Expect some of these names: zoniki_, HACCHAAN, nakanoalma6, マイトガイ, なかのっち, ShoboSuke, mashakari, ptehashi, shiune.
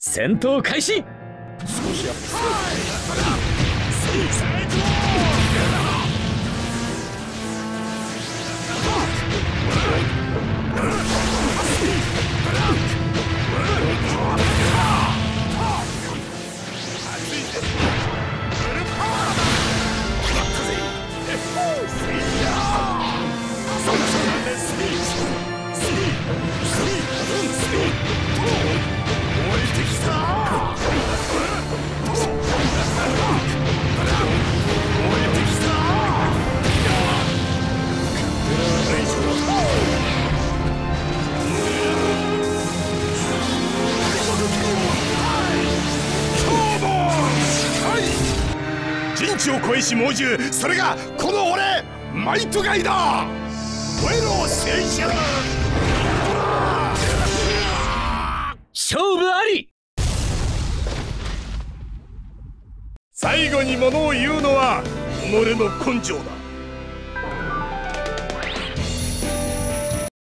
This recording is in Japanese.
戦闘開始。人知を超えし猛獣、それがこの俺マイトガイだ。燃えろ戦車。勝負あり。最後にものを言うのは己の根性だ。